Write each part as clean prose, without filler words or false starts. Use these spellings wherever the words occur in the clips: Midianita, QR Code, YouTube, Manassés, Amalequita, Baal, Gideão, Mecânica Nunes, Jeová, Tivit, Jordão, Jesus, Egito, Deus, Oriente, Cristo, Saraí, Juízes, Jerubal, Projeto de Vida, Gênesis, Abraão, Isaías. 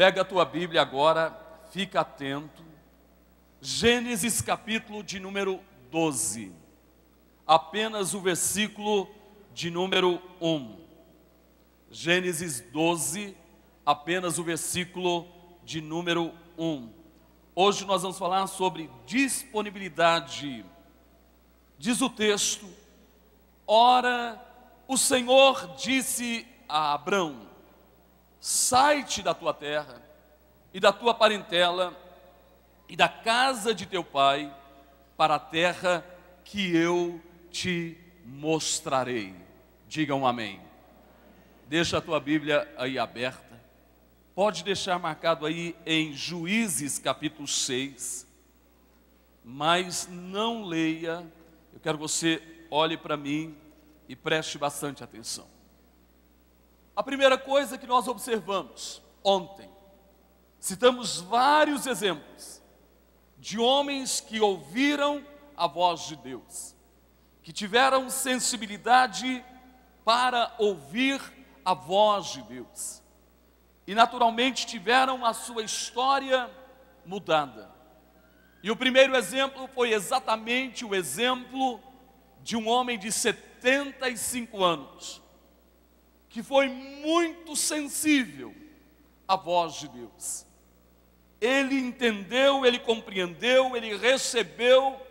Pega a tua Bíblia agora, fica atento. Gênesis capítulo de número 12. Apenas o versículo de número 1. Gênesis 12, apenas o versículo de número 1. Hoje nós vamos falar sobre disponibilidade. Diz o texto: ora, o Senhor disse a Abraão: sai-te da tua terra e da tua parentela e da casa de teu pai para a terra que eu te mostrarei. Digam amém. Deixa a tua Bíblia aí aberta. Pode deixar marcado aí em Juízes capítulo 6, mas não leia. Eu quero que você olhe para mim e preste bastante atenção. A primeira coisa que nós observamos ontem, citamos vários exemplos de homens que ouviram a voz de Deus, que tiveram sensibilidade para ouvir a voz de Deus e naturalmente tiveram a sua história mudada. E o primeiro exemplo foi exatamente o exemplo de um homem de 75 anos, que foi muito sensível à voz de Deus. Ele entendeu, ele compreendeu, ele recebeu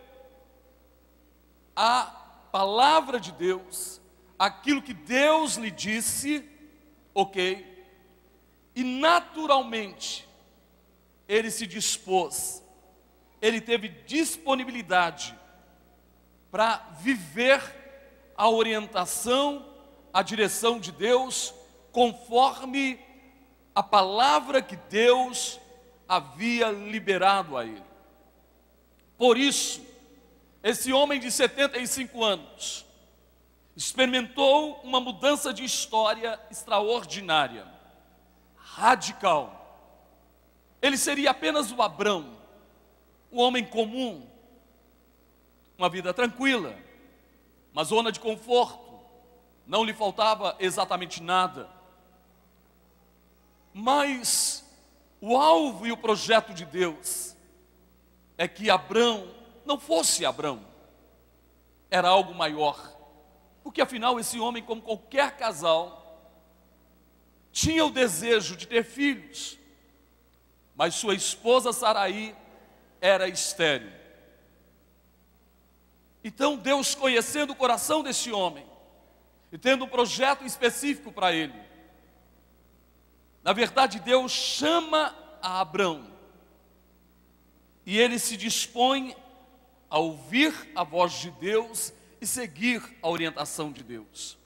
a palavra de Deus, aquilo que Deus lhe disse, ok? E naturalmente, ele se dispôs, ele teve disponibilidade para viver a orientação, a direção de Deus, conforme a palavra que Deus havia liberado a ele. Por isso, esse homem de 75 anos experimentou uma mudança de história extraordinária, radical. Ele seria apenas o Abrão, um homem comum, uma vida tranquila, uma zona de conforto, não lhe faltava exatamente nada. Mas o alvo e o projeto de Deus é que Abrão não fosse Abrão, era algo maior, porque afinal esse homem, como qualquer casal, tinha o desejo de ter filhos, mas sua esposa Saraí era estéril. Então Deus, conhecendo o coração desse homem e tendo um projeto específico para ele, na verdade Deus chama a Abrão, e ele se dispõe a ouvir a voz de Deus e seguir a orientação de Deus.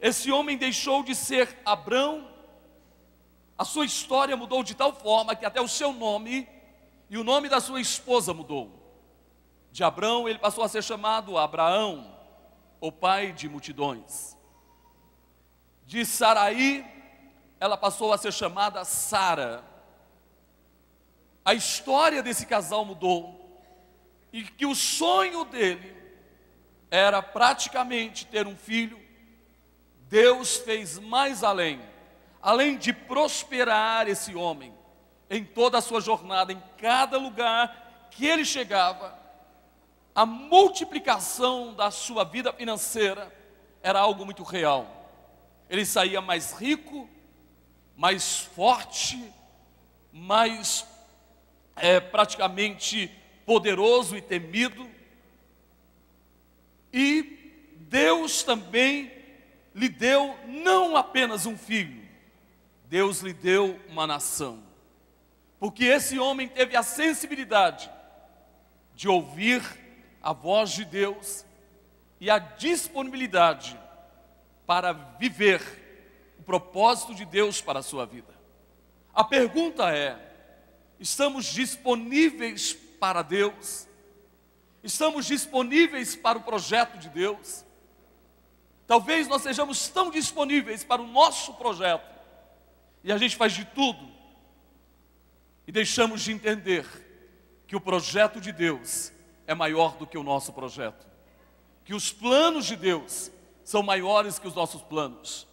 Esse homem deixou de ser Abrão, a sua história mudou de tal forma que até o seu nome e o nome da sua esposa mudou. De Abrão ele passou a ser chamado Abraão, o pai de multidões. De Saraí, ela passou a ser chamada Sara. A história desse casal mudou, e que o sonho dele era praticamente ter um filho. Deus fez mais além, além de prosperar esse homem em toda a sua jornada, em cada lugar que ele chegava. A multiplicação da sua vida financeira era algo muito real. Ele saía mais rico, mais forte, mais praticamente poderoso e temido. E Deus também lhe deu não apenas um filho, Deus lhe deu uma nação, porque esse homem teve a sensibilidade de ouvir a voz de Deus e a disponibilidade para viver o propósito de Deus para a sua vida. A pergunta é: estamos disponíveis para Deus? Estamos disponíveis para o projeto de Deus? Talvez nós sejamos tão disponíveis para o nosso projeto, e a gente faz de tudo, e deixamos de entender que o projeto de Deus é maior do que o nosso projeto, que os planos de Deus são maiores que os nossos planos,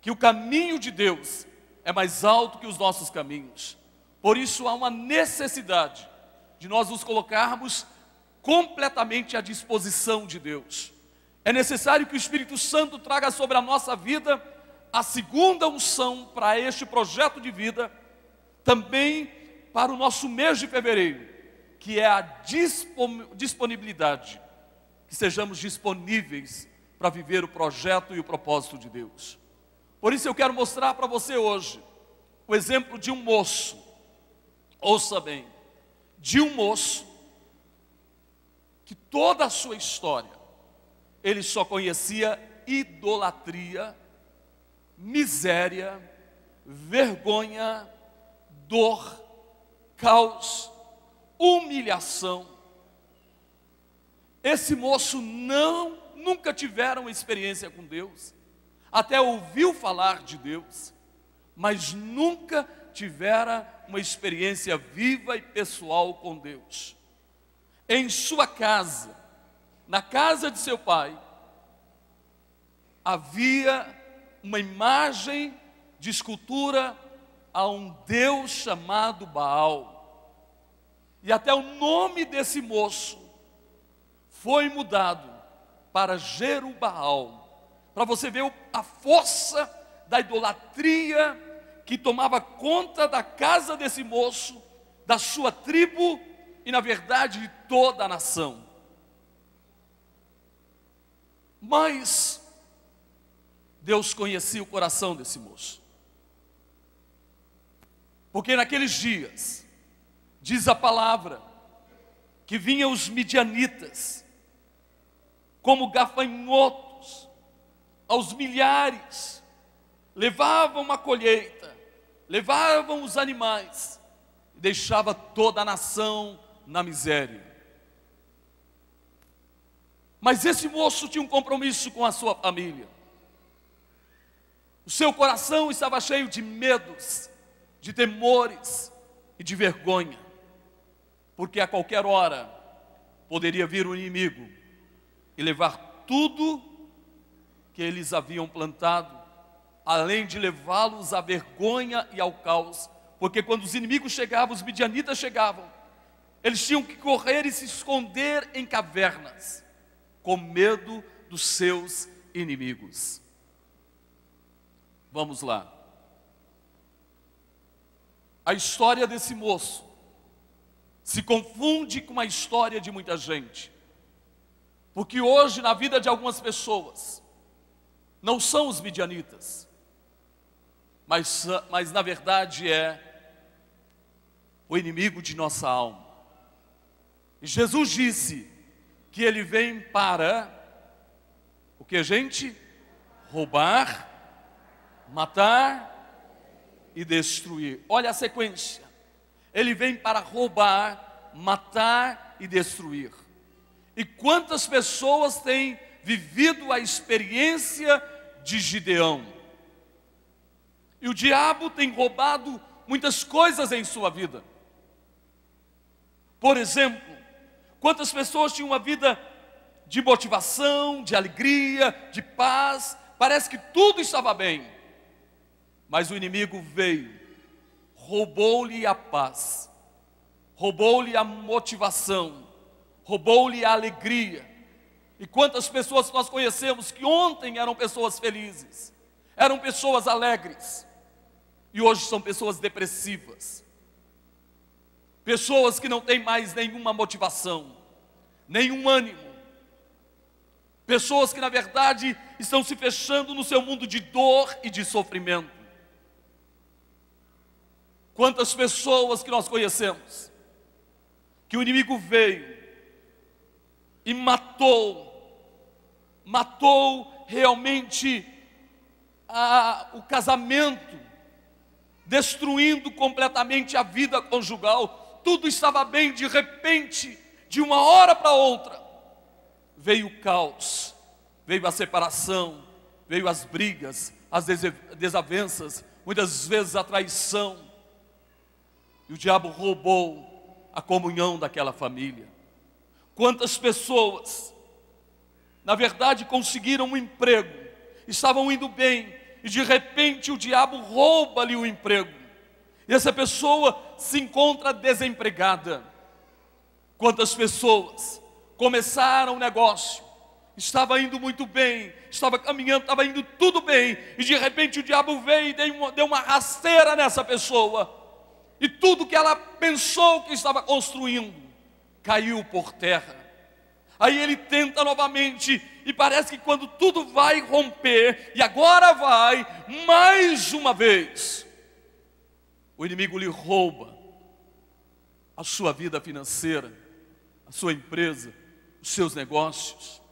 que o caminho de Deus é mais alto que os nossos caminhos. Por isso há uma necessidade de nós nos colocarmos completamente à disposição de Deus. É necessário que o Espírito Santo traga sobre a nossa vida a segunda unção para este projeto de vida, também para o nosso mês de fevereiro, que é a disponibilidade, que sejamos disponíveis para viver o projeto e o propósito de Deus. Por isso eu quero mostrar para você hoje o exemplo de um moço, ouça bem, de um moço que toda a sua história, ele só conhecia idolatria, miséria, vergonha, dor, caos, humilhação. Esse moço nunca tivera uma experiência com Deus, até ouviu falar de Deus, mas nunca tivera uma experiência viva e pessoal com Deus. Em sua casa, na casa de seu pai, havia uma imagem de escultura a um deus chamado Baal. E até o nome desse moço foi mudado para Jerubal, para você ver a força da idolatria que tomava conta da casa desse moço, da sua tribo e, na verdade, de toda a nação. Mas Deus conhecia o coração desse moço, porque naqueles dias, diz a palavra, que vinham os midianitas, como gafanhotos, aos milhares, levavam uma colheita, levavam os animais, e deixava toda a nação na miséria. Mas esse moço tinha um compromisso com a sua família. O seu coração estava cheio de medos, de temores e de vergonha, porque a qualquer hora poderia vir o inimigo e levar tudo que eles haviam plantado, além de levá-los à vergonha e ao caos, porque quando os inimigos chegavam, os midianitas chegavam, eles tinham que correr e se esconder em cavernas, com medo dos seus inimigos. Vamos lá. A história desse moço se confunde com a história de muita gente, porque hoje na vida de algumas pessoas não são os midianitas, mas na verdade é o inimigo de nossa alma. E Jesus disse que ele vem para o que, gente? Roubar, matar e destruir. Olha a sequência. Ele vem para roubar, matar e destruir. E quantas pessoas têm vivido a experiência de Gideão? E o diabo tem roubado muitas coisas em sua vida. Por exemplo, quantas pessoas tinham uma vida de motivação, de alegria, de paz, parece que tudo estava bem. Mas o inimigo veio, roubou-lhe a paz, roubou-lhe a motivação, roubou-lhe a alegria. E quantas pessoas nós conhecemos que ontem eram pessoas felizes, eram pessoas alegres, e hoje são pessoas depressivas, pessoas que não têm mais nenhuma motivação, nenhum ânimo, pessoas que na verdade estão se fechando no seu mundo de dor e de sofrimento. Quantas pessoas que nós conhecemos, que o inimigo veio e matou realmente o casamento, destruindo completamente a vida conjugal. Tudo estava bem, de repente, de uma hora para outra, veio o caos, veio a separação, veio as brigas, as desavenças, muitas vezes a traição. E o diabo roubou a comunhão daquela família. Quantas pessoas, na verdade, conseguiram um emprego, estavam indo bem, e de repente o diabo rouba-lhe o emprego, e essa pessoa se encontra desempregada. Quantas pessoas começaram o negócio, estava indo muito bem, estava caminhando, estava indo tudo bem, e de repente o diabo veio e deu uma rasteira nessa pessoa, e tudo que ela pensou que estava construindo caiu por terra. Aí ele tenta novamente, e parece que quando tudo vai romper, e agora vai, mais uma vez, o inimigo lhe rouba a sua vida financeira, a sua empresa, os seus negócios.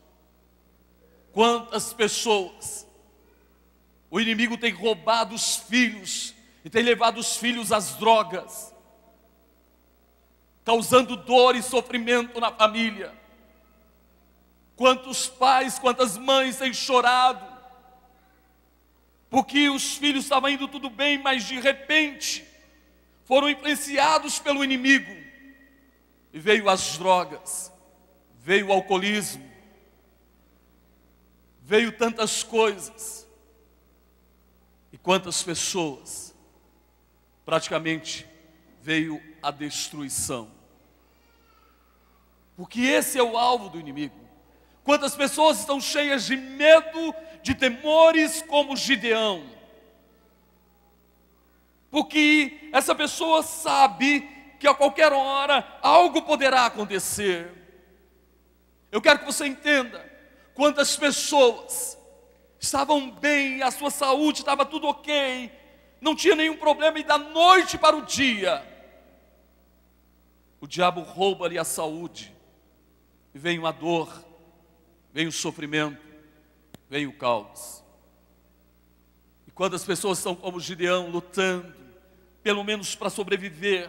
Quantas pessoas o inimigo tem roubado os filhos, e tem levado os filhos às drogas, causando dor e sofrimento na família. Quantos pais, quantas mães têm chorado, porque os filhos estavam indo tudo bem, mas de repente foram influenciados pelo inimigo, e veio as drogas, veio o alcoolismo, veio tantas coisas. E quantas pessoas, praticamente veio a destruição, porque esse é o alvo do inimigo. Quantas pessoas estão cheias de medo, de temores, como Gideão, porque essa pessoa sabe que a qualquer hora algo poderá acontecer. Eu quero que você entenda, quantas pessoas estavam bem, a sua saúde estava tudo ok, não tinha nenhum problema, e da noite para o dia, o diabo rouba-lhe a saúde, e vem uma dor, vem o sofrimento, vem o caos. E quando as pessoas estão como Gideão, lutando, pelo menos para sobreviver,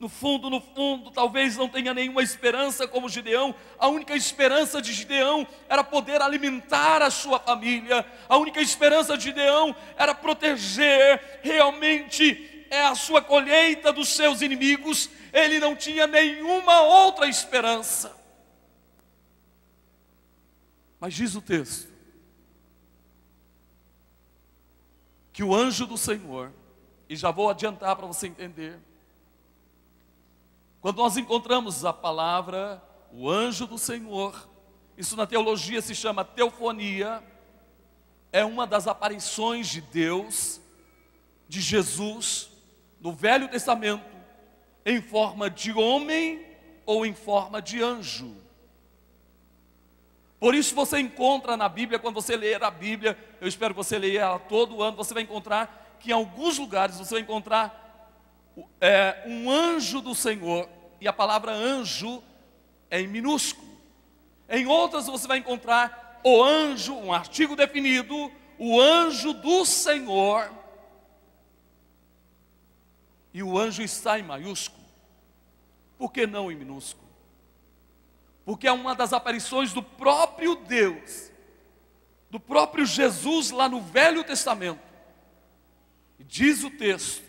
no fundo, talvez não tenha nenhuma esperança como Gideão. A única esperança de Gideão era poder alimentar a sua família, a única esperança de Gideão era proteger realmente a sua colheita dos seus inimigos. Ele não tinha nenhuma outra esperança. Mas diz o texto que o anjo do Senhor, e já vou adiantar para você entender, quando nós encontramos a palavra, o anjo do Senhor, isso na teologia se chama teofonia, é uma das aparições de Deus, de Jesus, no Velho Testamento, em forma de homem ou em forma de anjo. Por isso você encontra na Bíblia, quando você ler a Bíblia, eu espero que você leia ela todo ano, você vai encontrar que em alguns lugares você vai encontrar um anjo do Senhor, e a palavra anjo é em minúsculo. Em outras você vai encontrar o anjo, um artigo definido, o anjo do Senhor, e o anjo está em maiúsculo. Por que não em minúsculo? Porque é uma das aparições do próprio Deus, do próprio Jesus lá no Velho Testamento. E diz o texto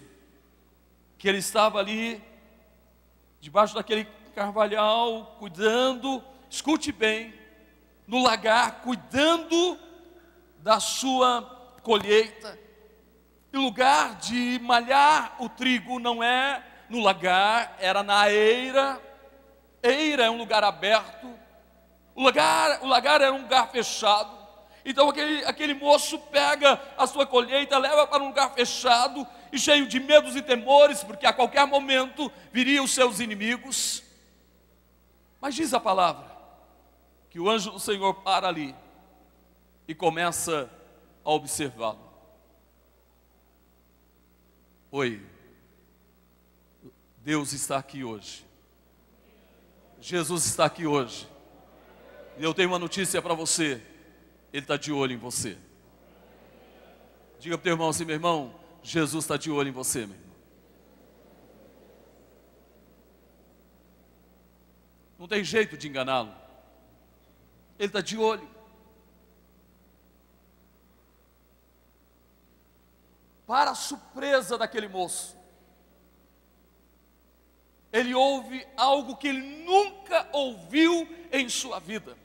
que ele estava ali, debaixo daquele carvalhal, cuidando, escute bem, no lagar, cuidando da sua colheita. E o lugar de malhar o trigo não é no lagar, era na eira. Eira é um lugar aberto, o lagar era um lugar fechado. Então aquele moço pega a sua colheita, leva para um lugar fechado, e cheio de medos e temores, porque a qualquer momento viriam os seus inimigos. Mas diz a palavra que o anjo do Senhor para ali e começa a observá-lo. Oi, Deus está aqui hoje, Jesus está aqui hoje, e eu tenho uma notícia para você: ele está de olho em você. Diga para o teu irmão assim: meu irmão, Jesus está de olho em você, meu irmão. Não tem jeito de enganá-lo, ele está de olho. Para a surpresa daquele moço, ele ouve algo que ele nunca ouviu em sua vida,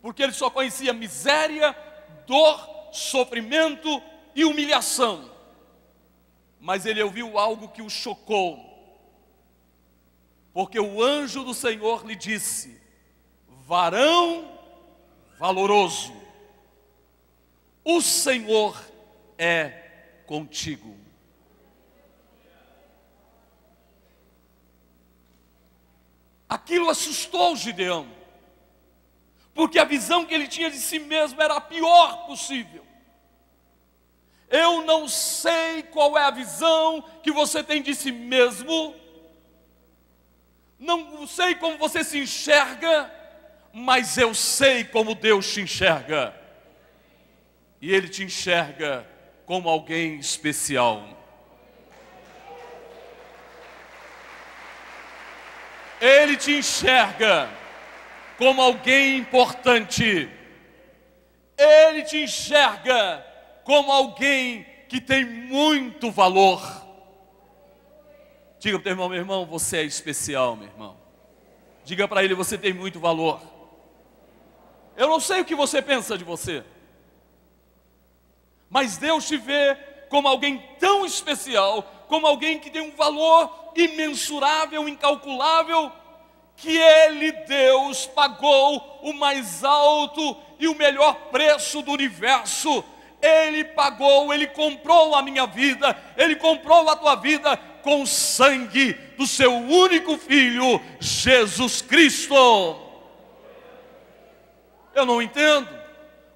porque ele só conhecia miséria, dor sofrimento e humilhação. Mas ele ouviu algo que o chocou, porque o anjo do Senhor lhe disse: varão valoroso, o Senhor é contigo. Aquilo assustou Gideão, porque a visão que ele tinha de si mesmo era a pior possível. Eu não sei qual é a visão que você tem de si mesmo, não sei como você se enxerga, mas eu sei como Deus te enxerga. E Ele te enxerga como alguém especial. Ele te enxerga como alguém importante. Ele te enxerga como alguém que tem muito valor. Diga para o teu irmão: meu irmão, você é especial, meu irmão. Diga para ele: você tem muito valor. Eu não sei o que você pensa de você, mas Deus te vê como alguém tão especial, como alguém que tem um valor imensurável, incalculável, que Ele, Deus, pagou o mais alto e o melhor preço do universo. Ele pagou, Ele comprou a minha vida, Ele comprou a tua vida com o sangue do seu único Filho, Jesus Cristo. Eu não entendo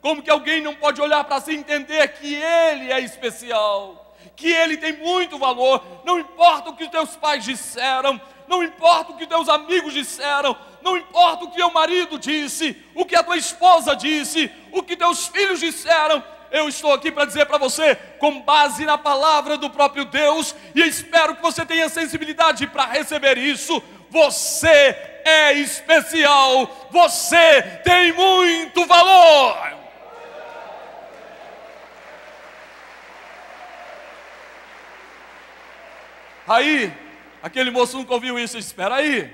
como que alguém não pode olhar para si e entender que Ele é especial, que Ele tem muito valor. Não importa o que os teus pais disseram, não importa o que os teus amigos disseram, não importa o que o marido disse, o que a tua esposa disse, o que teus filhos disseram. Eu estou aqui para dizer para você, com base na palavra do próprio Deus, e espero que você tenha sensibilidade para receber isso: você é especial, você tem muito valor. Aí, aquele moço nunca ouviu isso. Espera aí.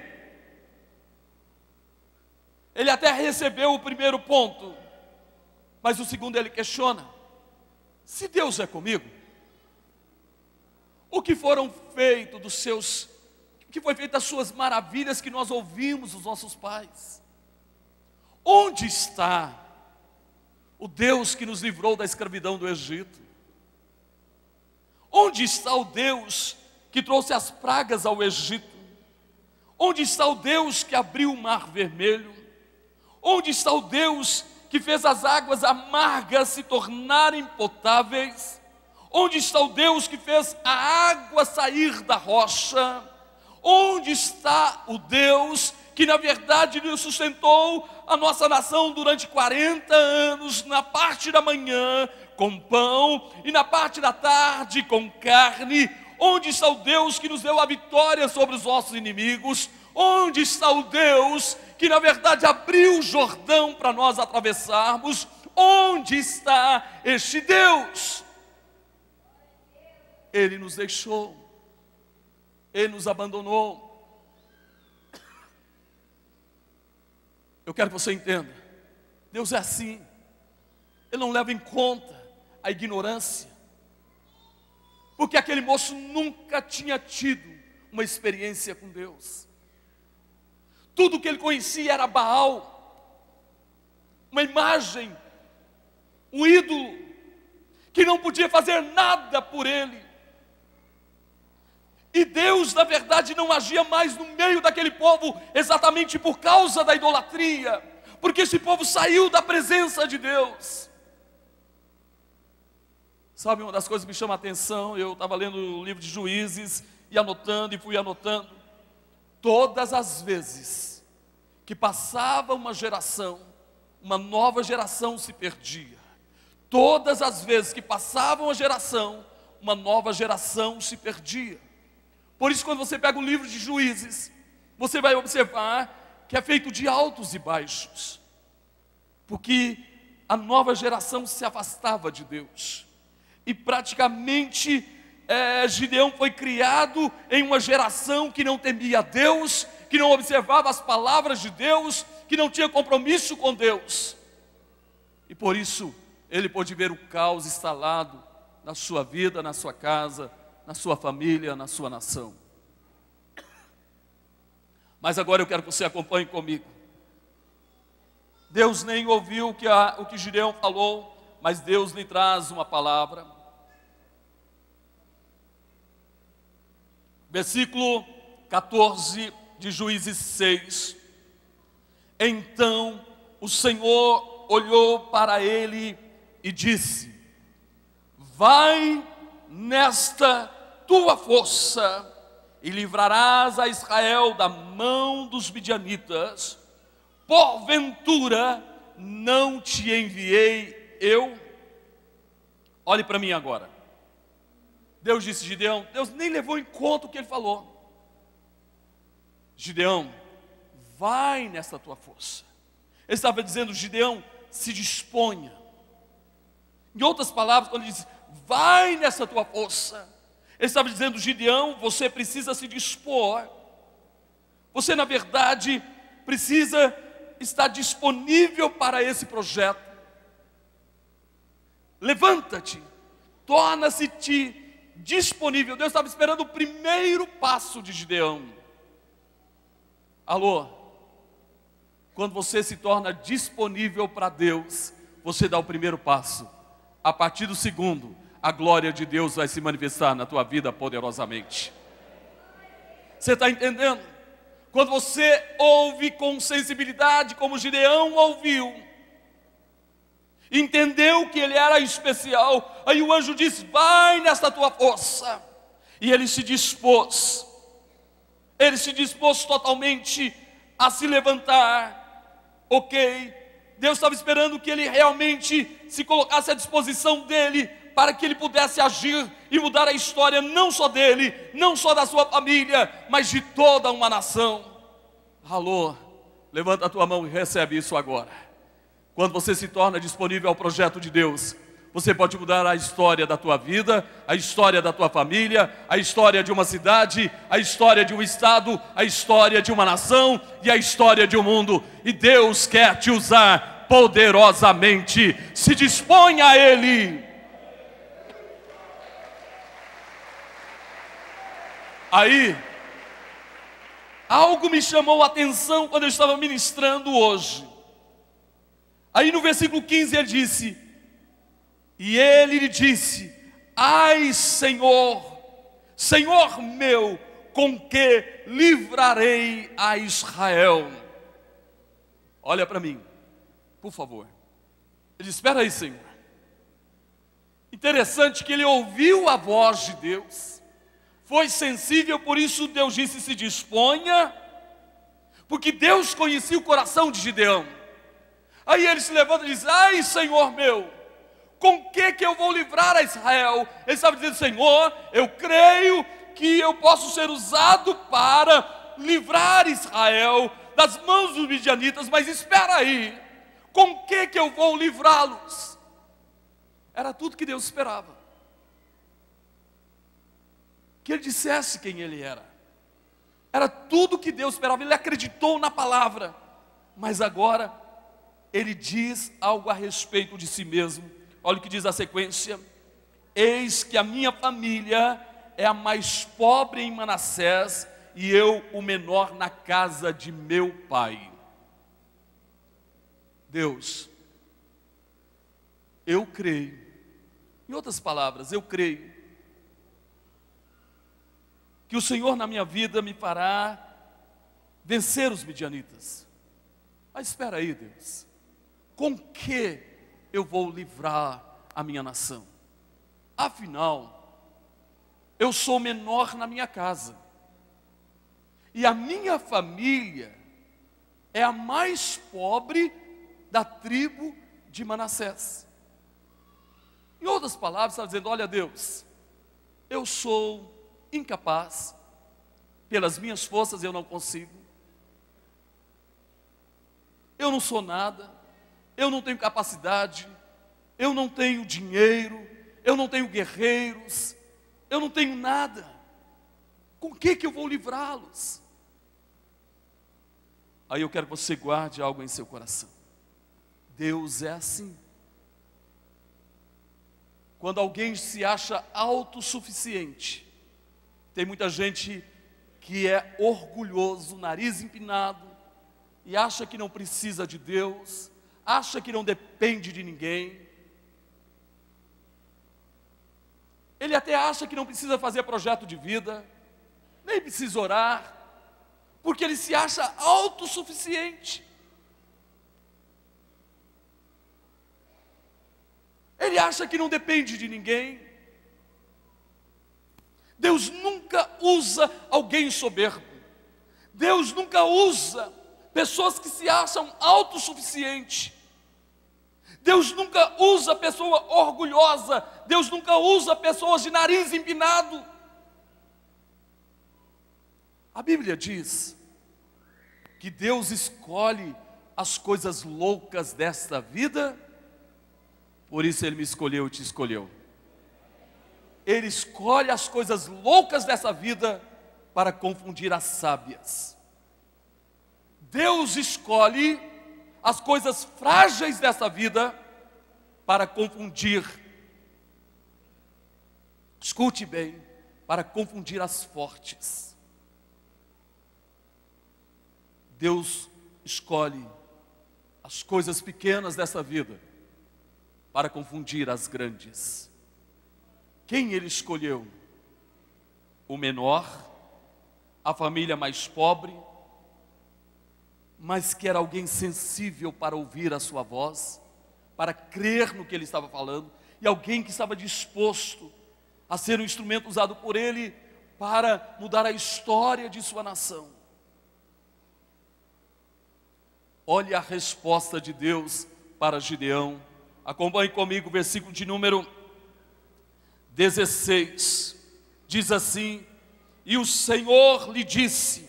Ele até recebeu o primeiro ponto, mas o segundo ele questiona: se Deus é comigo, o que foram feitos dos seus, o que foi feito das suas maravilhas que nós ouvimos dos nossos pais? Onde está o Deus que nos livrou da escravidão do Egito? Onde está o Deus que trouxe as pragas ao Egito? Onde está o Deus que abriu o mar vermelho? Onde está o Deus que fez as águas amargas se tornarem potáveis? Onde está o Deus que fez a água sair da rocha? Onde está o Deus que na verdade sustentou a nossa nação durante 40 anos, na parte da manhã com pão e na parte da tarde com carne? Onde está o Deus que nos deu a vitória sobre os nossos inimigos? Onde está o Deus que na verdade abriu o Jordão para nós atravessarmos? Onde está este Deus? Ele nos deixou, Ele nos abandonou. Eu quero que você entenda: Deus é assim. Ele não leva em conta a ignorância, porque aquele moço nunca tinha tido uma experiência com Deus. Tudo que ele conhecia era Baal, uma imagem, um ídolo, que não podia fazer nada por ele. E Deus, na verdade, não agia mais no meio daquele povo, exatamente por causa da idolatria, porque esse povo saiu da presença de Deus. Sabe, uma das coisas que me chama a atenção, eu estava lendo o livro de Juízes e anotando, e fui anotando, todas as vezes que passava uma geração, uma nova geração se perdia. Todas as vezes que passava uma nova geração se perdia. Por isso, quando você pega o livro de Juízes, você vai observar que é feito de altos e baixos, porque a nova geração se afastava de Deus. E praticamente Gideão foi criado em uma geração que não temia a Deus, que não observava as palavras de Deus, que não tinha compromisso com Deus. E por isso Ele pôde ver o caos instalado na sua vida, na sua casa, na sua família, na sua nação. Mas agora eu quero que você acompanhe comigo. Deus nem ouviu o que Gideão falou, mas Deus lhe traz uma palavra. Versículo 14 de Juízes 6. Então o Senhor olhou para ele e disse: vai nesta tua força e livrarás a Israel da mão dos midianitas. Porventura não te enviei eu? Olhe para mim agora. Deus disse: Gideão, Deus nem levou em conta o que ele falou. Gideão, vai nessa tua força. Ele estava dizendo: Gideão, se disponha. Em outras palavras, quando ele diz vai nessa tua força, ele estava dizendo: Gideão, você precisa se dispor. Você na verdade precisa estar disponível para esse projeto. Levanta-te, torna-se-te disponível. Deus estava esperando o primeiro passo de Gideão. Alô? Quando você se torna disponível para Deus, você dá o primeiro passo. A partir do segundo, a glória de Deus vai se manifestar na tua vida poderosamente. Você está entendendo? Quando você ouve com sensibilidade, como Gideão ouviu, entendeu que ele era especial, aí o anjo diz: vai nesta tua força. E ele se dispôs. Ele se dispôs totalmente a se levantar. Ok? Deus estava esperando que ele realmente se colocasse à disposição dele, para que ele pudesse agir e mudar a história, não só dele, não só da sua família, mas de toda uma nação. Alô? Levanta a tua mão e recebe isso agora. Quando você se torna disponível ao projeto de Deus, você pode mudar a história da tua vida, a história da tua família, a história de uma cidade, a história de um estado, a história de uma nação e a história de um mundo. E Deus quer te usar poderosamente. Se disponha a Ele. Aí, algo me chamou a atenção quando eu estava ministrando hoje. Aí no versículo 15 ele disse: e ele lhe disse: ai, Senhor, Senhor meu, com que livrarei a Israel? Olha para mim, por favor. Ele disse: espera aí, Senhor. Interessante que ele ouviu a voz de Deus, foi sensível, por isso Deus disse: se disponha, porque Deus conhecia o coração de Gideão. Aí ele se levanta e diz: ai, Senhor meu, com que eu vou livrar a Israel? Ele estava dizendo: Senhor, eu creio que eu posso ser usado para livrar Israel das mãos dos midianitas, mas espera aí, com que eu vou livrá-los? Era tudo que Deus esperava, que ele dissesse quem ele era. Era tudo que Deus esperava. Ele acreditou na palavra, mas agora ele diz algo a respeito de si mesmo. Olha o que diz a sequência: eis que a minha família é a mais pobre em Manassés, e eu o menor na casa de meu pai. Deus, eu creio. Em outras palavras, eu creio que o Senhor na minha vida me fará vencer os midianitas. Mas espera aí, Deus, com que eu vou livrar a minha nação? Afinal, eu sou menor na minha casa, e a minha família é a mais pobre da tribo de Manassés. Em outras palavras, está dizendo: olha, Deus, eu sou incapaz, pelas minhas forças eu não consigo, eu não sou nada, eu não tenho capacidade, eu não tenho dinheiro, eu não tenho guerreiros, eu não tenho nada. Com que eu vou livrá-los? Aí eu quero que você guarde algo em seu coração. Deus é assim. quando alguém se acha autossuficiente. Tem muita gente que é orgulhoso, nariz empinado, e acha que não precisa de Deus, acha que não depende de ninguém. Ele até acha que não precisa fazer projeto de vida, nem precisa orar, porque ele se acha autossuficiente. Ele acha que não depende de ninguém. Deus nunca usa alguém soberbo. Deus nunca usa pessoas que se acham autossuficientes. Deus nunca usa pessoa orgulhosa, Deus nunca usa pessoas de nariz empinado. A Bíblia diz que Deus escolhe as coisas loucas desta vida, por isso Ele me escolheu e te escolheu. Ele escolhe as coisas loucas dessa vida para confundir as sábias. Deus escolhe as coisas frágeis dessa vida para confundir, escute bem, para confundir as fortes. Deus escolhe as coisas pequenas dessa vida para confundir as grandes. Quem Ele escolheu? O menor, a família mais pobre, mas que era alguém sensível para ouvir a sua voz, para crer no que ele estava falando, e alguém que estava disposto a ser um instrumento usado por ele para mudar a história de sua nação. Olhe a resposta de Deus para Gideão. Acompanhe comigo o versículo de número 16, diz assim: e o Senhor lhe disse,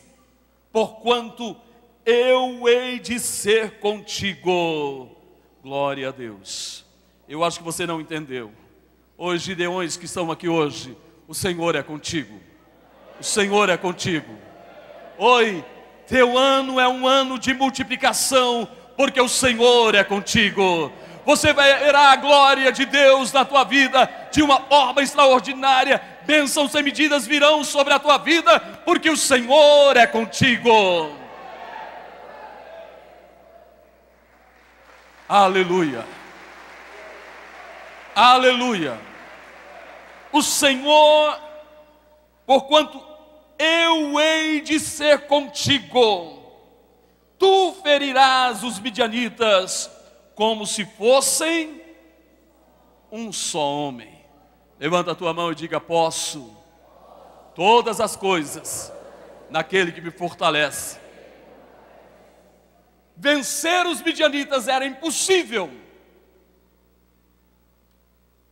porquanto eu hei de ser contigo. Glória a Deus. Eu acho que você não entendeu. Os Gideões que estão aqui hoje, o Senhor é contigo. O Senhor é contigo. Oi, teu ano é um ano de multiplicação, porque o Senhor é contigo. Você verá a glória de Deus na tua vida, de uma forma extraordinária. Bênçãos sem medidas virão sobre a tua vida, porque o Senhor é contigo. Aleluia, aleluia. O Senhor, porquanto eu hei de ser contigo, tu ferirás os midianitas como se fossem um só homem. Levanta a tua mão e diga: posso todas as coisas naquele que me fortalece. Vencer os midianitas era impossível.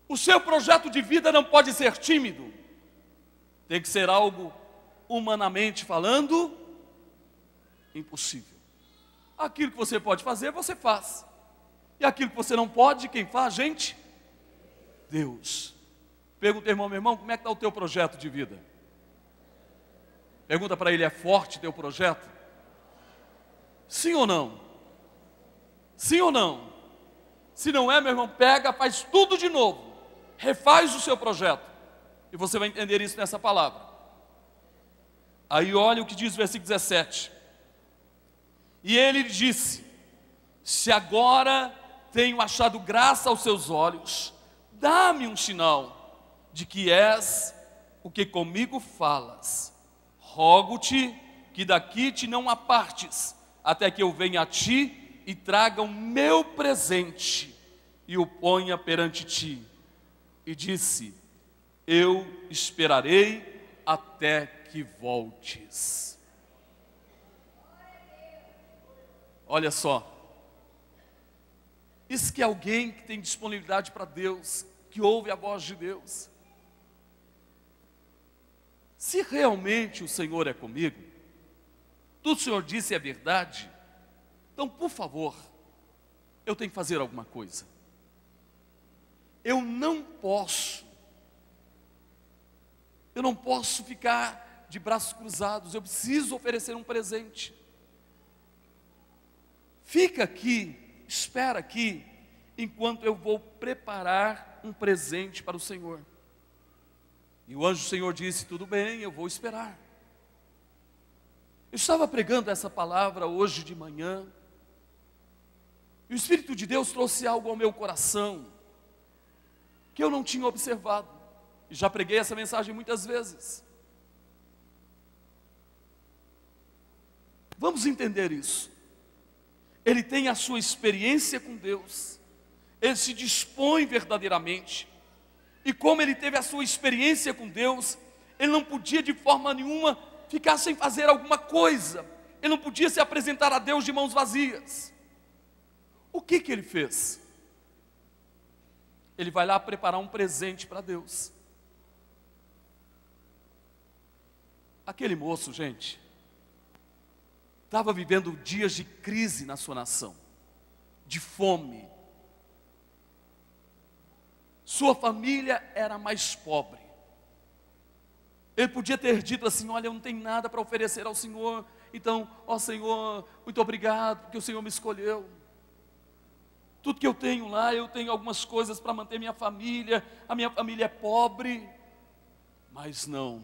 O seu projeto de vida não pode ser tímido. Tem que ser algo, humanamente falando, impossível. Aquilo que você pode fazer, você faz. E aquilo que você não pode, quem faz? Gente, Deus. Pergunta, irmão, meu irmão, como é que está o teu projeto de vida? Pergunta para ele: é forte teu projeto? Sim ou não? Sim ou não? Se não é, meu irmão, pega, faz tudo de novo. Refaz o seu projeto. E você vai entender isso nessa palavra. Aí olha o que diz o versículo 17. E ele disse: se agora tenho achado graça aos seus olhos, dá-me um sinal de que és o que comigo falas. Rogo-te que daqui te não apartes, até que eu venha a ti e traga o meu presente e o ponha perante ti. E disse: eu esperarei até que voltes. Olha só, isso que é alguém que tem disponibilidade para Deus, que ouve a voz de Deus. Se realmente o Senhor é comigo, tudo o Senhor disse é verdade, então, por favor, eu tenho que fazer alguma coisa. Eu não posso ficar de braços cruzados, eu preciso oferecer um presente. Fica aqui, espera aqui, enquanto eu vou preparar um presente para o Senhor. E o anjo do Senhor disse: tudo bem, eu vou esperar. Eu estava pregando essa palavra hoje de manhã, e o Espírito de Deus trouxe algo ao meu coração, que eu não tinha observado, e já preguei essa mensagem muitas vezes. Vamos entender isso. Ele tem a sua experiência com Deus, ele se dispõe verdadeiramente, e como ele teve a sua experiência com Deus, ele não podia de forma nenhuma ficar sem fazer alguma coisa, ele não podia se apresentar a Deus de mãos vazias. O que que ele fez? Ele vai lá preparar um presente para Deus. Aquele moço, gente, estava vivendo dias de crise na sua nação, de fome. Sua família era mais pobre. Ele podia ter dito assim: olha, eu não tenho nada para oferecer ao Senhor, então, ó Senhor, muito obrigado, porque o Senhor me escolheu. Tudo que eu tenho lá, eu tenho algumas coisas para manter minha família, a minha família é pobre. Mas não.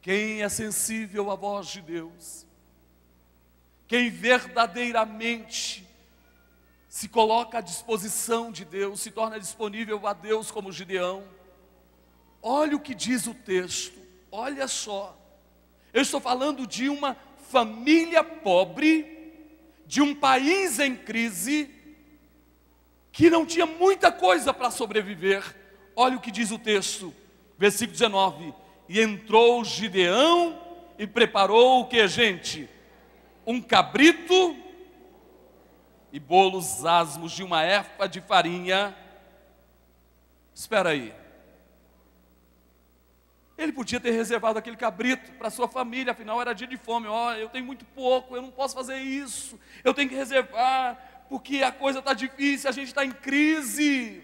Quem é sensível à voz de Deus, quem verdadeiramente se coloca à disposição de Deus, se torna disponível a Deus como Gideão, olha o que diz o texto, olha só. Eu estou falando de uma família pobre, de um país em crise, que não tinha muita coisa para sobreviver. Olha o que diz o texto, versículo 19, e entrou Gideão e preparou o que, gente? Um cabrito e bolos asmos de uma efa de farinha. Espera aí, ele podia ter reservado aquele cabrito para sua família, afinal era dia de fome. Olha, eu tenho muito pouco, eu não posso fazer isso, eu tenho que reservar, porque a coisa está difícil, a gente está em crise.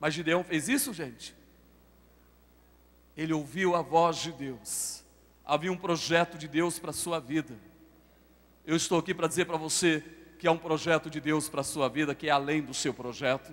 Mas Gideão fez isso, gente? Ele ouviu a voz de Deus. Havia um projeto de Deus para a sua vida. Eu estou aqui para dizer para você que há um projeto de Deus para a sua vida, que é além do seu projeto.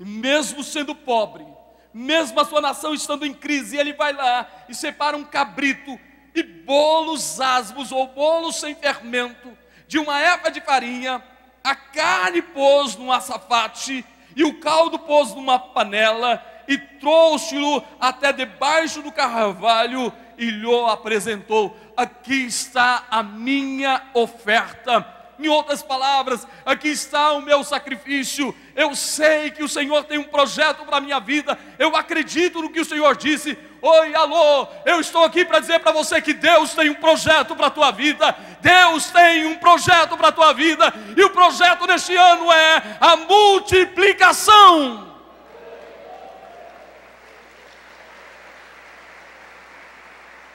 E mesmo sendo pobre, mesmo a sua nação estando em crise, ele vai lá e separa um cabrito e bolos asmos, ou bolos sem fermento, de uma efa de farinha. A carne pôs num açafate e o caldo pôs numa panela, e trouxe-o até debaixo do carvalho e lhe apresentou: aqui está a minha oferta. Em outras palavras, aqui está o meu sacrifício. Eu sei que o Senhor tem um projeto para a minha vida, eu acredito no que o Senhor disse. Oi, alô, eu estou aqui para dizer para você que Deus tem um projeto para a tua vida. Deus tem um projeto para a tua vida, e o projeto deste ano é a multiplicação.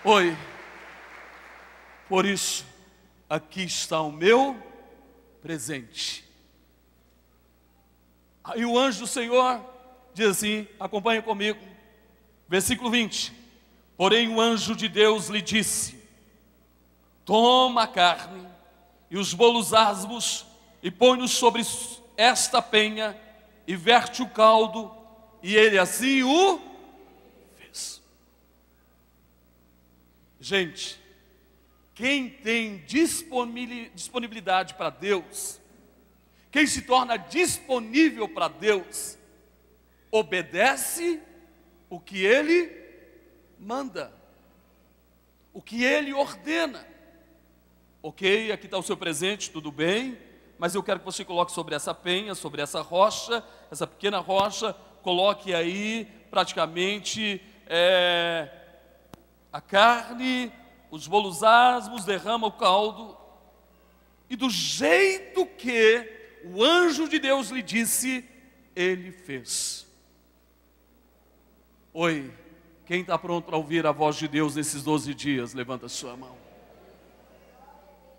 Oi, por isso, aqui está o meu presente. Aí o anjo do Senhor diz assim, acompanha comigo, versículo 20, porém o anjo de Deus lhe disse: toma a carne e os bolos asmos e põe-nos sobre esta penha e verte o caldo. E ele assim o fez. Gente, quem tem disponibilidade para Deus, quem se torna disponível para Deus, obedece o que Ele manda, o que Ele ordena. Ok, aqui está o seu presente, tudo bem, mas eu quero que você coloque sobre essa penha, sobre essa rocha, essa pequena rocha, coloque aí praticamente a carne, os bolos asmos, derrama o caldo. E do jeito que o anjo de Deus lhe disse, ele fez. Oi, quem está pronto para ouvir a voz de Deus nesses 12 dias? Levanta a sua mão.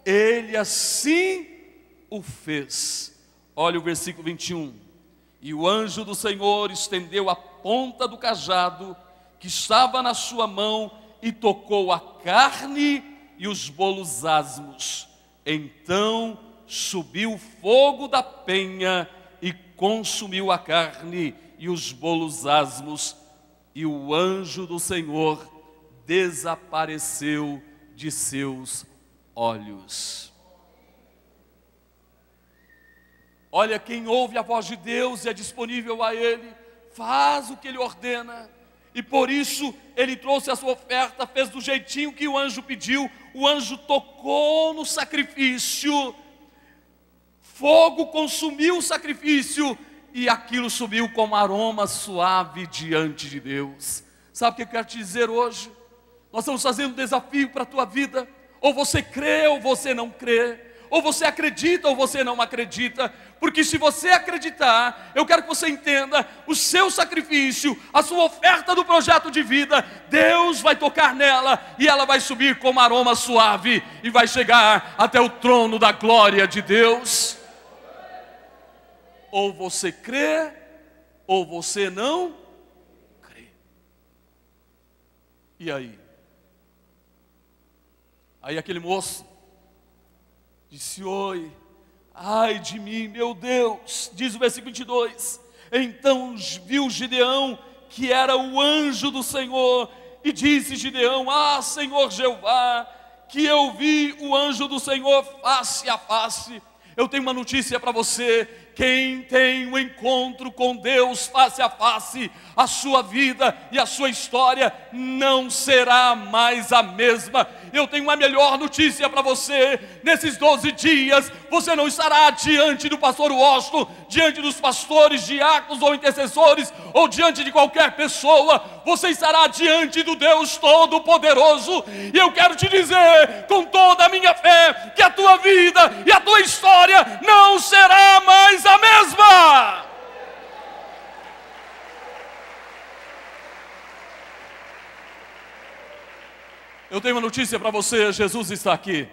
Ele assim o fez. Olha o versículo 21. E o anjo do Senhor estendeu a ponta do cajado que estava na sua mão e tocou a carne e os bolos asmos. Então subiu o fogo da penha e consumiu a carne e os bolos asmos, e o anjo do Senhor desapareceu de seus olhos. Olha, quem ouve a voz de Deus e é disponível a Ele, faz o que Ele ordena. E por isso ele trouxe a sua oferta, fez do jeitinho que o anjo pediu. O anjo tocou no sacrifício, fogo consumiu o sacrifício, e aquilo subiu como aroma suave diante de Deus. Sabe o que eu quero te dizer hoje? Nós estamos fazendo um desafio para a tua vida. Ou você crê ou você não crê, ou você acredita ou você não acredita. Porque se você acreditar, eu quero que você entenda, o seu sacrifício, a sua oferta do projeto de vida, Deus vai tocar nela e ela vai subir como aroma suave e vai chegar até o trono da glória de Deus. Ou você crê, ou você não crê. E aí? Aí aquele moço disse: oi, ai de mim, meu Deus. Diz o versículo 22, então viu Gideão que era o anjo do Senhor, e disse Gideão: ah, Senhor Jeová, que eu vi o anjo do Senhor face a face. Eu tenho uma notícia para você: quem tem um encontro com Deus face a face, a sua vida e a sua história não será mais a mesma. Eu tenho uma melhor notícia para você: nesses 12 dias, você não estará diante do pastor Washington, diante dos pastores, diáconos ou intercessores, ou diante de qualquer pessoa. Você estará diante do Deus Todo-Poderoso. E eu quero te dizer, com toda a minha fé, que a tua vida e a tua história não será mais a mesma. Eu tenho uma notícia para você: Jesus está aqui.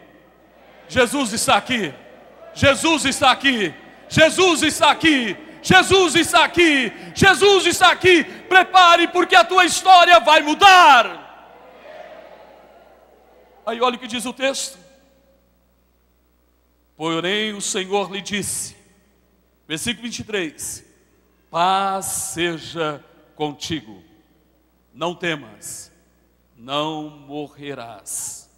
Jesus está aqui. Jesus está aqui. Jesus está aqui. Jesus está aqui. Jesus está aqui. Prepare, porque a tua história vai mudar. Aí olha o que diz o texto. Porém o Senhor lhe disse, versículo 23, paz seja contigo, não temas, não morrerás.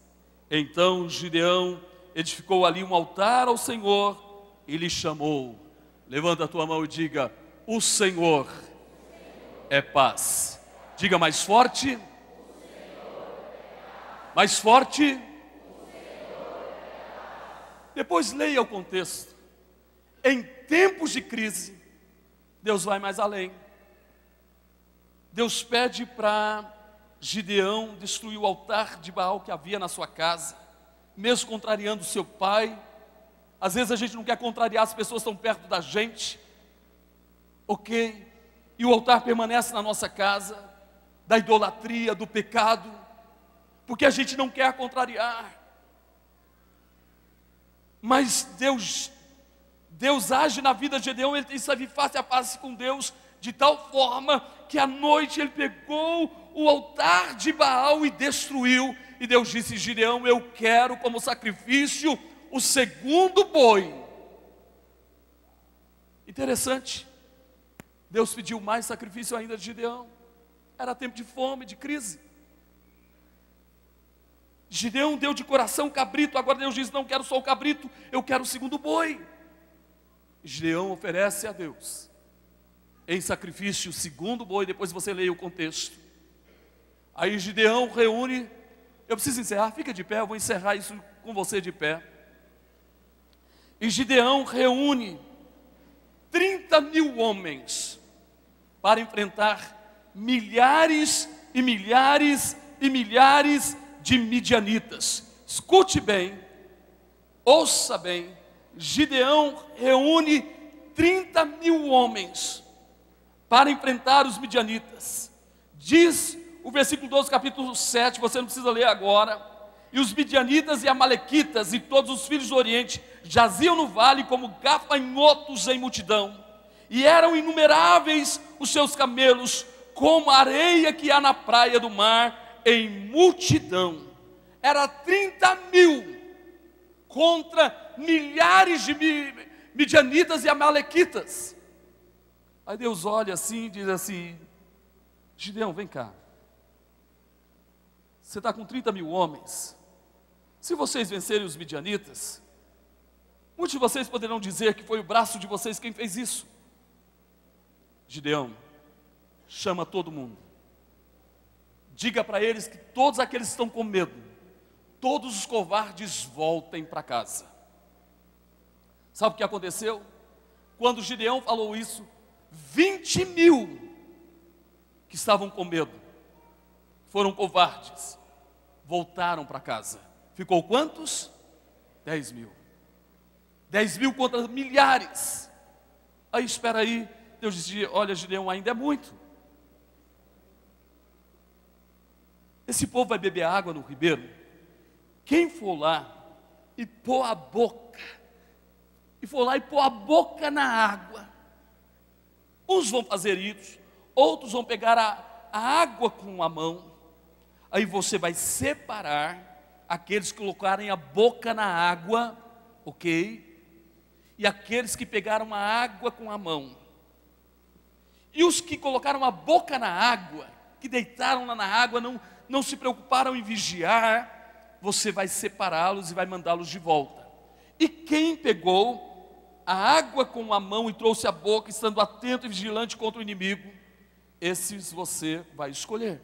Então Gideão edificou ali um altar ao Senhor e lhe chamou. Levanta a tua mão e diga: o Senhor é paz. Diga mais forte. Mais forte. Depois leia o contexto. Em tempos de crise, Deus vai mais além. Deus pede para Gideão destruiu o altar de Baal que havia na sua casa, mesmo contrariando seu pai. Às vezes a gente não quer contrariar as pessoas que estão perto da gente, ok? E o altar permanece na nossa casa, da idolatria, do pecado, porque a gente não quer contrariar. Mas Deus age na vida de Gideão. Ele tem que sair face a face com Deus, de tal forma que à noite ele pegou o altar de Baal e destruiu. E Deus disse: Gideão, eu quero como sacrifício o segundo boi. Interessante, Deus pediu mais sacrifício ainda de Gideão. Era tempo de fome, de crise. Gideão deu de coração o cabrito. Agora Deus diz: não quero só o cabrito, eu quero o segundo boi. Gideão oferece a Deus em sacrifício o segundo boi. Depois você leia o contexto. Aí Gideão reúne, eu preciso encerrar, fica de pé, eu vou encerrar isso com você de pé. E Gideão reúne 30.000 homens para enfrentar milhares e milhares e milhares de midianitas. Escute bem, ouça bem, Gideão reúne 30.000 homens para enfrentar os midianitas. Diz o versículo 12, capítulo 7, você não precisa ler agora. E os midianitas e amalequitas e todos os filhos do Oriente jaziam no vale como gafanhotos em multidão, e eram inumeráveis os seus camelos, como a areia que há na praia do mar, em multidão. Era 30.000 contra milhares de midianitas e amalequitas. Aí Deus olha assim e diz assim: Gideão, vem cá, você está com 30.000 homens, se vocês vencerem os midianitas, muitos de vocês poderão dizer que foi o braço de vocês quem fez isso. Gideão, chama todo mundo, diga para eles que todos aqueles que estão com medo, todos os covardes voltem para casa. Sabe o que aconteceu? Quando Gideão falou isso, 20.000 que estavam com medo, foram covardes, voltaram para casa. Ficou quantos? 10.000. 10.000 contra milhares. Aí espera aí, Deus dizia: olha Gideão, ainda é muito. Esse povo vai beber água no ribeiro. Quem for lá e pôr a boca, e for lá e pôr a boca na água, uns vão fazer isso, outros vão pegar a água com a mão. Aí você vai separar aqueles que colocarem a boca na água, ok? E aqueles que pegaram a água com a mão. E os que colocaram a boca na água, que deitaram lá na água, não se preocuparam em vigiar, você vai separá-los e vai mandá-los de volta. E quem pegou a água com a mão e trouxe a boca, estando atento e vigilante contra o inimigo, esses você vai escolher.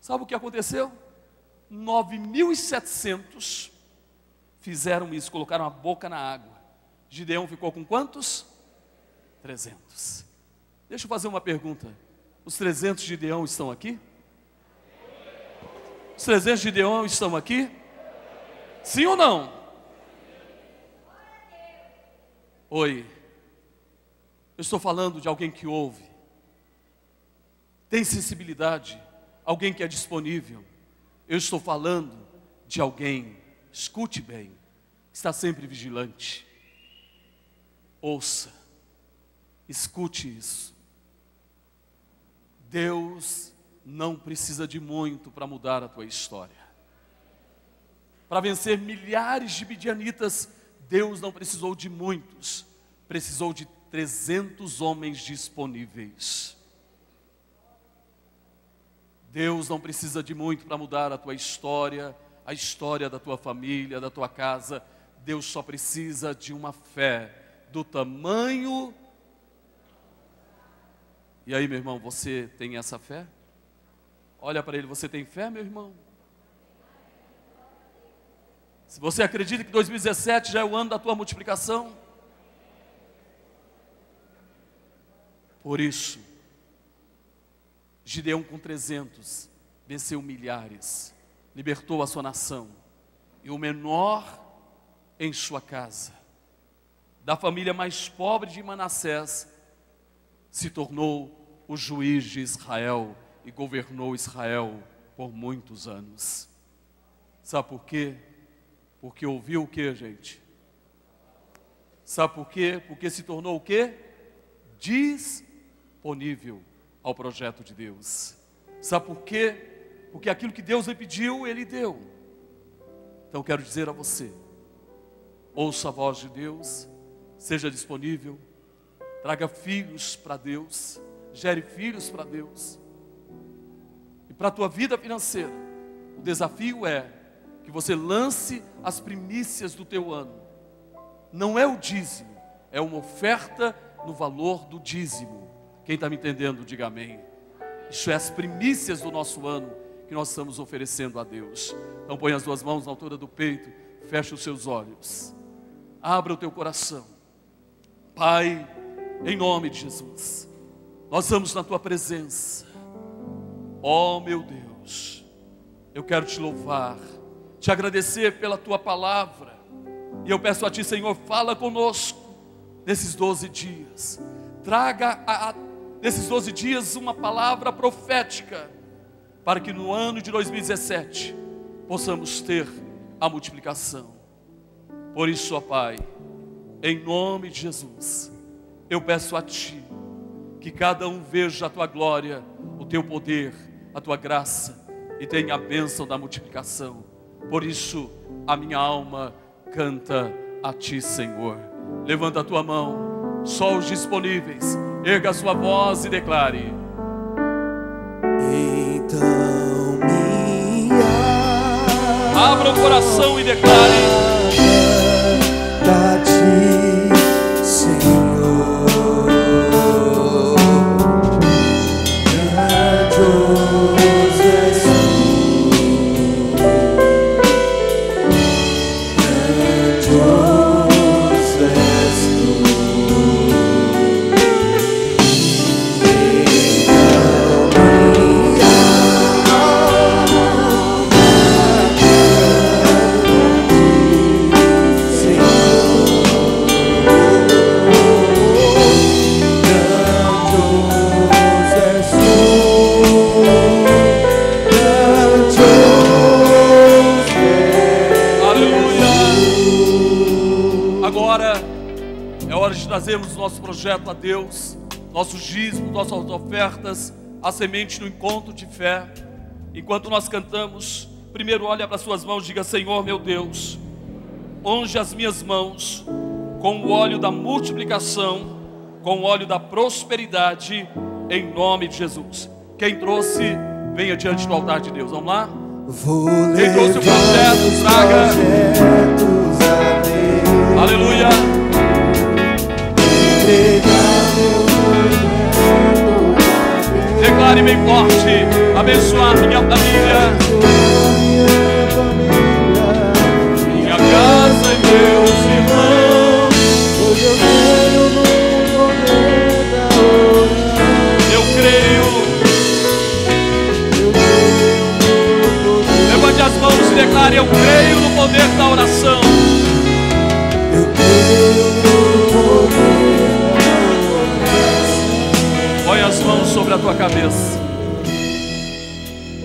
Sabe o que aconteceu? 9.700 fizeram isso, colocaram a boca na água. Gideão ficou com quantos? 300. Deixa eu fazer uma pergunta: os 300 de Gideão estão aqui? Os 300 de Gideão estão aqui? Sim ou não? Oi, eu estou falando de alguém que ouve, tem sensibilidade, alguém que é disponível. Eu estou falando de alguém, escute bem, está sempre vigilante. Ouça, escute isso. Deus não precisa de muito para mudar a tua história. Para vencer milhares de midianitas, Deus não precisou de muitos, precisou de 300 homens disponíveis. Deus não precisa de muito para mudar a tua história, a história da tua família, da tua casa. Deus só precisa de uma fé do tamanho. E aí, meu irmão, você tem essa fé? Olha para ele: você tem fé, meu irmão? Se você acredita que 2017 já é o ano da tua multiplicação, por isso, Gideão com 300 venceu milhares, libertou a sua nação, e o menor em sua casa, da família mais pobre de Manassés, se tornou o juiz de Israel e governou Israel por muitos anos. Sabe por quê? Porque ouviu o que, gente? Sabe por quê? Porque se tornou o que? Disponível ao projeto de Deus. Sabe por quê? Porque aquilo que Deus lhe pediu, Ele deu. Então quero dizer a você: ouça a voz de Deus, seja disponível, traga filhos para Deus, gere filhos para Deus. E para a tua vida financeira, o desafio é que você lance as primícias do teu ano. Não é o dízimo, é uma oferta no valor do dízimo. Quem está me entendendo, diga amém. Isso é as primícias do nosso ano que nós estamos oferecendo a Deus. Então põe as duas mãos na altura do peito, fecha os seus olhos, abra o teu coração. Pai, em nome de Jesus, nós estamos na tua presença. Oh meu Deus, eu quero te louvar, te agradecer pela tua palavra, e eu peço a ti, Senhor, fala conosco nesses 12 dias, traga nesses 12 dias uma palavra profética, para que no ano de 2017, possamos ter a multiplicação. Por isso, ó Pai, em nome de Jesus, eu peço a ti, que cada um veja a tua glória, o teu poder, a tua graça, e tenha a bênção da multiplicação. Por isso, a minha alma canta a ti, Senhor. Levanta a tua mão, Só os disponíveis. Erga a sua voz e declare. Então abra o coração e declare. Trazemos nosso projeto a Deus, nosso dízimo, nossas ofertas, a semente no encontro de fé. Enquanto nós cantamos, primeiro olha para suas mãos e diga: Senhor meu Deus, unge as minhas mãos com o óleo da multiplicação, com o óleo da prosperidade, em nome de Jesus. Quem trouxe, venha diante do altar de Deus. Vamos lá? Quem trouxe o projeto, traga. Aleluia. Declare bem forte: abençoado minha família, minha casa e meus irmãos. Hoje eu creio no poder da oração. Eu creio. Levante as mãos e declare: eu creio no poder da oração. Eu creio no poder. Põe as mãos sobre a tua cabeça.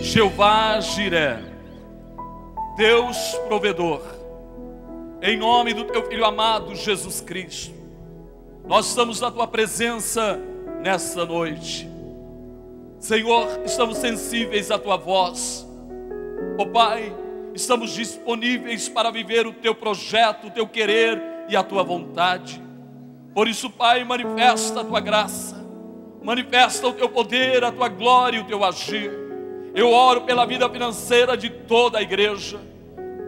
Jeová Jiré, Deus provedor, em nome do teu Filho amado Jesus Cristo, nós estamos na tua presença nesta noite. Senhor, estamos sensíveis à tua voz. Ó Pai, estamos disponíveis para viver o teu projeto, o teu querer e a tua vontade. Por isso, Pai, manifesta a tua graça. Manifesta o teu poder, a tua glória e o teu agir. Eu oro pela vida financeira de toda a igreja.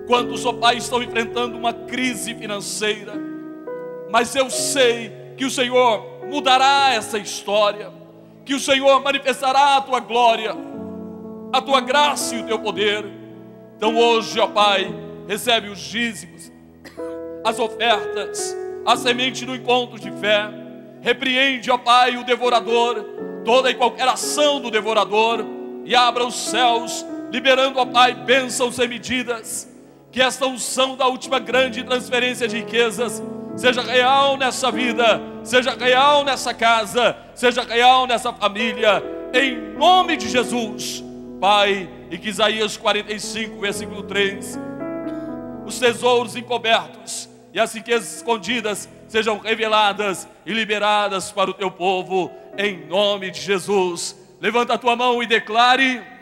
Quantos, ó Pai, estão enfrentando uma crise financeira, mas eu sei que o Senhor mudará essa história, que o Senhor manifestará a tua glória, a tua graça e o teu poder. Então hoje, ó Pai, recebe os dízimos, as ofertas, a semente no encontro de fé. Repreende, ó Pai, o devorador, toda e qualquer ação do devorador, e abra os céus, liberando, ó Pai, bênçãos sem medidas. Que esta unção da última grande transferência de riquezas seja real nessa vida, seja real nessa casa, seja real nessa família, em nome de Jesus, Pai. E que Isaías 45, versículo 3, os tesouros encobertos e as riquezas escondidas sejam reveladas e liberadas para o teu povo, em nome de Jesus. Levanta a tua mão e declare.